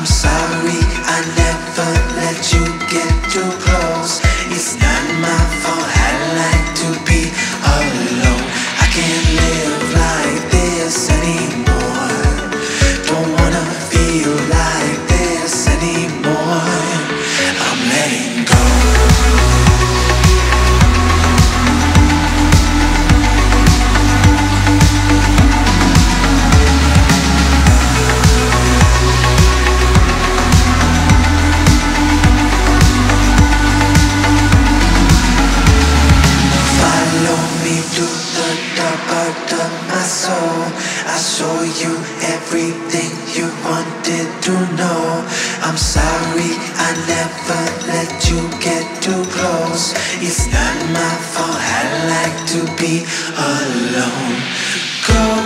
I'm sorry I never let you get too close. It's not my fault, I like to be all alone. I can't live like this anymore. Don't wanna feel like this anymore. I'm letting go. I show you everything you wanted to know. I'm sorry I never let you get too close. It's not my fault, I like to be alone. Go.